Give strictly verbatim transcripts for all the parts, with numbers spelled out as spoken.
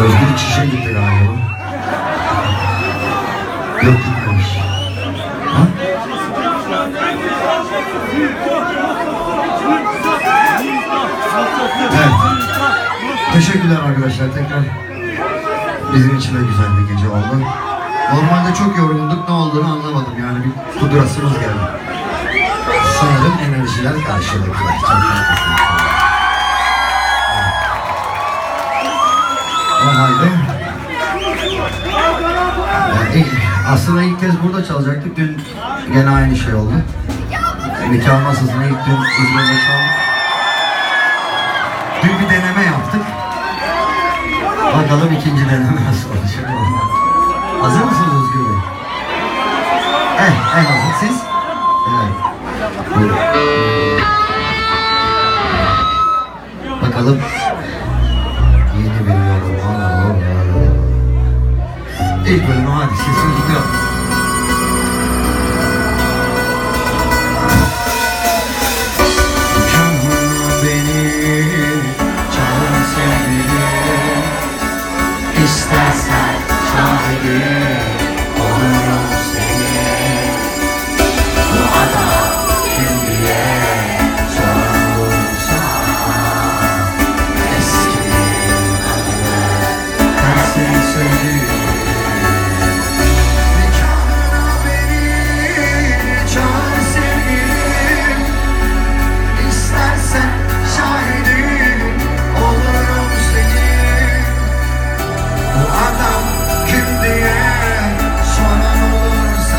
Özgür çişe gitti galiba. Yok gitmemiş. Ha? Evet. Teşekkürler arkadaşlar tekrar. Bizim için de güzel bir gece oldu. Normalde çok yorulduk, ne olduğunu anlamadım yani, bir pudrasımız geldi. Sanırım enerjiler karşılıklı. O halde yani aslında ilk kez burada çalacaktık, dün gene aynı şey oldu. Nikah masasına ilk dün İzmir'de çaldık. Dün bir deneme yaptık. Bakalım ikinci deneme nasıl olacak. Hazır mısınız Özgür Bey? Evet, en hazır siz. Evet. Buyurun. Bakalım. Yeni bir yolum. İlk bölümü hadi sesini tutuyor. Olurum seni bu adam şimdiye sorulsa eskiden adını ben seni söylüyorum nikahına beni çağır sevgilim istersen şahidim olurum seni bu adam kim diye soran olursa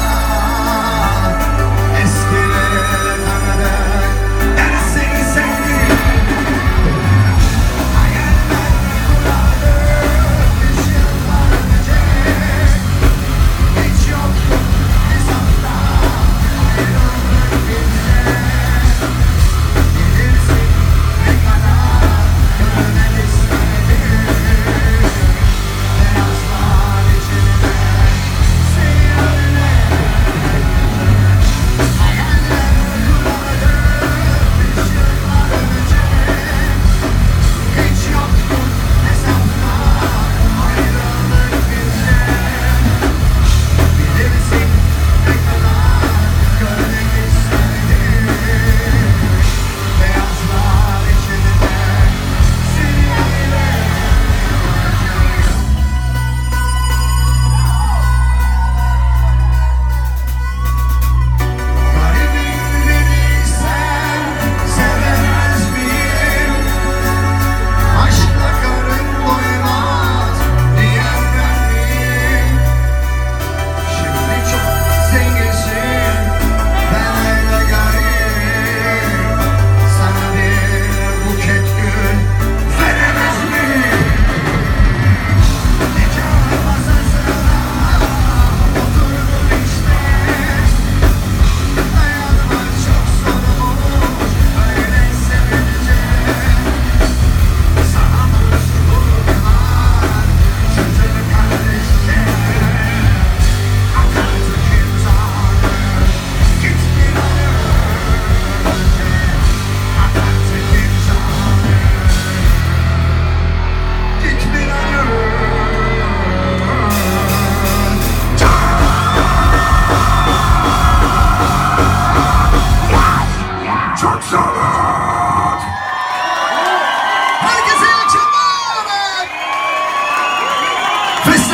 eskileri tanıdık ben seni sevdim hayatlar yıllardır üç yıllar geçecek hiç yok hesapta ayrıldık bize bilirsin ne kadar görmek istedim ben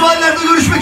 asla görüşmek